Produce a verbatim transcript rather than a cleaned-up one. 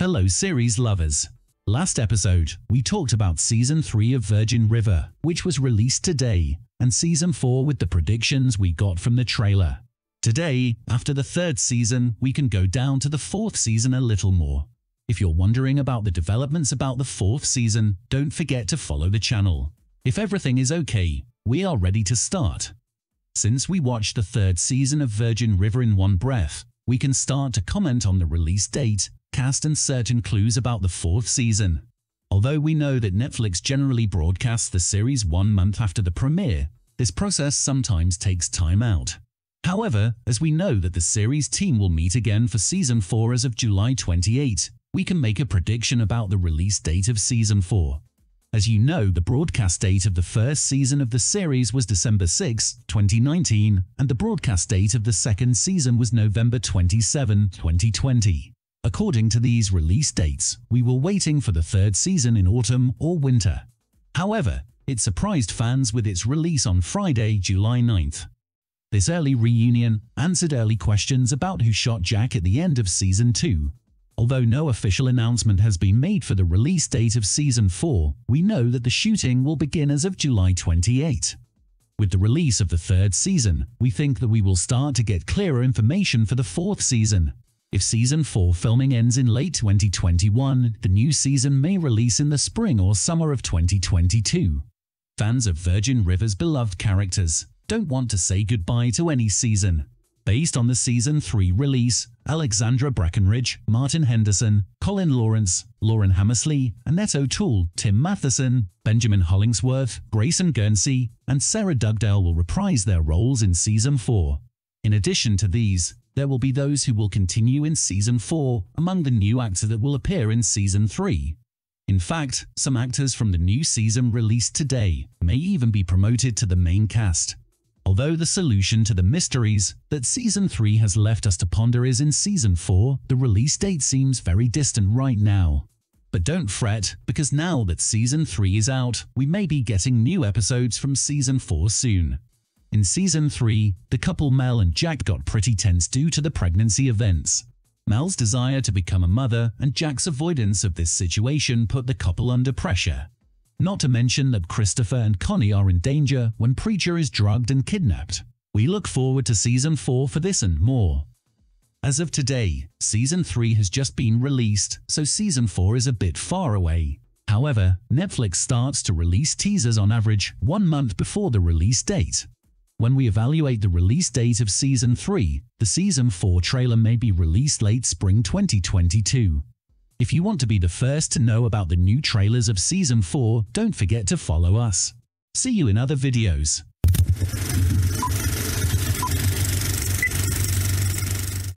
Hello series lovers. Last episode, we talked about Season three of Virgin River, which was released today, and Season four with the predictions we got from the trailer. Today, after the third season, we can go down to the fourth season a little more. If you're wondering about the developments about the fourth season, don't forget to follow the channel. If everything is okay, we are ready to start. Since we watched the third season of Virgin River in one breath, we can start to comment on the release date, cast and certain clues about the fourth season. Although we know that Netflix generally broadcasts the series one month after the premiere, this process sometimes takes time out. However, as we know that the series team will meet again for Season four as of July twenty-eighth, we can make a prediction about the release date of Season four. As you know, the broadcast date of the first season of the series was December sixth, twenty nineteen, and the broadcast date of the second season was November twenty-seventh, twenty twenty. According to these release dates, we were waiting for the third season in autumn or winter. However, it surprised fans with its release on Friday, July ninth. This early reunion answered early questions about who shot Jack at the end of Season two. Although no official announcement has been made for the release date of Season four, we know that the shooting will begin as of July twenty-eighth. With the release of the third season, we think that we will start to get clearer information for the fourth season. If Season four filming ends in late twenty twenty-one, the new season may release in the spring or summer of twenty twenty-two. Fans of Virgin River's beloved characters don't want to say goodbye to any season. Based on the Season three release, Alexandra Breckenridge, Martin Henderson, Colin Lawrence, Lauren Hammersley, Annette O'Toole, Tim Matheson, Benjamin Hollingsworth, Grayson Guernsey, and Sarah Dugdale will reprise their roles in Season four. In addition to these, there will be those who will continue in Season four among the new actors that will appear in Season three. In fact, some actors from the new season released today may even be promoted to the main cast. Although the solution to the mysteries that Season three has left us to ponder is in Season four, the release date seems very distant right now. But don't fret, because now that Season three is out, we may be getting new episodes from Season four soon. In Season three, the couple Mel and Jack got pretty tense due to the pregnancy events. Mel's desire to become a mother and Jack's avoidance of this situation put the couple under pressure. Not to mention that Christopher and Connie are in danger when Preacher is drugged and kidnapped. We look forward to Season four for this and more. As of today, Season three has just been released, so Season four is a bit far away. However, Netflix starts to release teasers on average one month before the release date. When we evaluate the release date of Season three, the Season four trailer may be released late spring twenty twenty-two. If you want to be the first to know about the new trailers of Season four, don't forget to follow us. See you in other videos.